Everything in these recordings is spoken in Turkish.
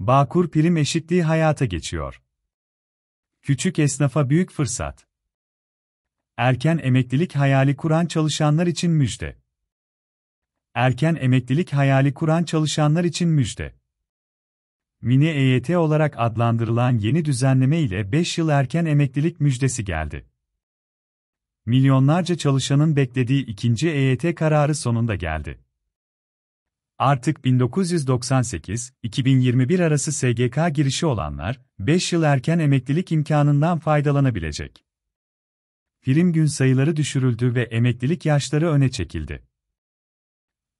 Bağ-Kur prim eşitliği hayata geçiyor. Küçük esnafa büyük fırsat. Erken emeklilik hayali kuran çalışanlar için müjde. Erken emeklilik hayali kuran çalışanlar için müjde. Mini EYT olarak adlandırılan yeni düzenleme ile 5 yıl erken emeklilik müjdesi geldi. Milyonlarca çalışanın beklediği ikinci EYT kararı sonunda geldi. Artık 1998-2021 arası SGK girişi olanlar, 5 yıl erken emeklilik imkanından faydalanabilecek. Prim gün sayıları düşürüldü ve emeklilik yaşları öne çekildi.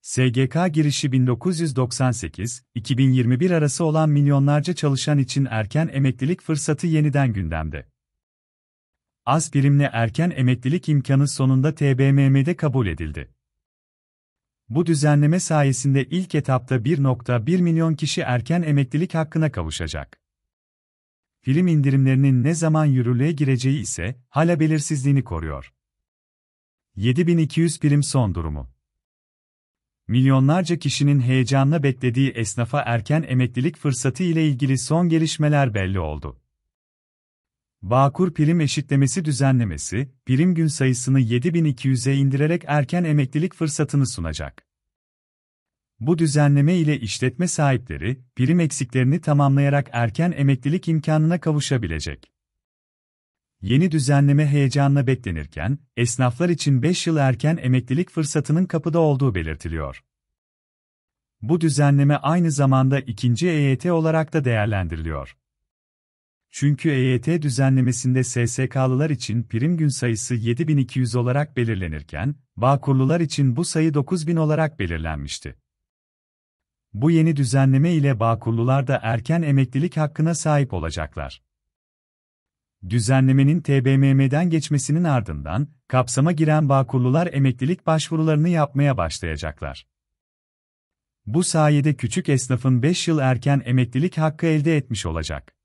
SGK girişi 1998-2021 arası olan milyonlarca çalışan için erken emeklilik fırsatı yeniden gündemde. Az primle erken emeklilik imkanı sonunda TBMM'de kabul edildi. Bu düzenleme sayesinde ilk etapta 1,1 milyon kişi erken emeklilik hakkına kavuşacak. Prim indirimlerinin ne zaman yürürlüğe gireceği ise hala belirsizliğini koruyor. 7.200 prim son durumu. Milyonlarca kişinin heyecanla beklediği esnafa erken emeklilik fırsatı ile ilgili son gelişmeler belli oldu. Bağ-Kur prim eşitlemesi düzenlemesi, prim gün sayısını 7.200'e indirerek erken emeklilik fırsatını sunacak. Bu düzenleme ile işletme sahipleri, prim eksiklerini tamamlayarak erken emeklilik imkanına kavuşabilecek. Yeni düzenleme heyecanla beklenirken, esnaflar için 5 yıl erken emeklilik fırsatının kapıda olduğu belirtiliyor. Bu düzenleme aynı zamanda ikinci EYT olarak da değerlendiriliyor. Çünkü EYT düzenlemesinde SSK'lılar için prim gün sayısı 7.200 olarak belirlenirken, Bağ-Kurlular için bu sayı 9.000 olarak belirlenmişti. Bu yeni düzenleme ile Bağ-Kurlular da erken emeklilik hakkına sahip olacaklar. Düzenlemenin TBMM'den geçmesinin ardından, kapsama giren Bağ-Kurlular emeklilik başvurularını yapmaya başlayacaklar. Bu sayede küçük esnafın 5 yıl erken emeklilik hakkı elde etmiş olacak.